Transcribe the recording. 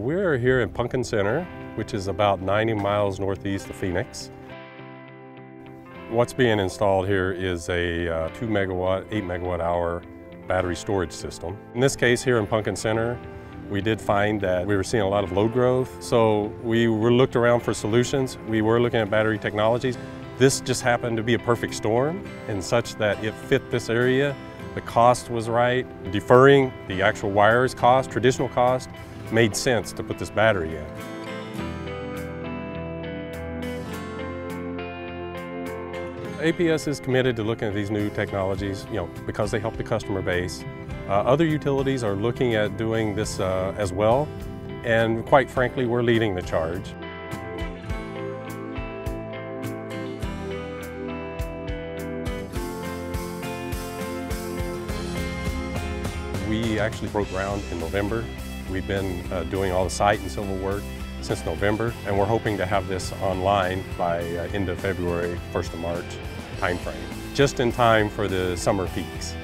We're here in Punkin Center, which is about 90 miles northeast of Phoenix. What's being installed here is a 2 megawatt, 8 megawatt hour battery storage system. In this case here in Punkin Center, we did find that we were seeing a lot of load growth. So we looked around for solutions. We were looking at battery technologies. This just happened to be a perfect storm in such that it fit this area. The cost was right. Deferring the actual wires cost, traditional cost, made sense to put this battery in. APS is committed to looking at these new technologies, because they help the customer base. Other utilities are looking at doing this as well, and quite frankly, we're leading the charge. We actually broke ground in November. We've been doing all the site and civil work since November, and we're hoping to have this online by end of February, 1st of March timeframe, just in time for the summer peaks.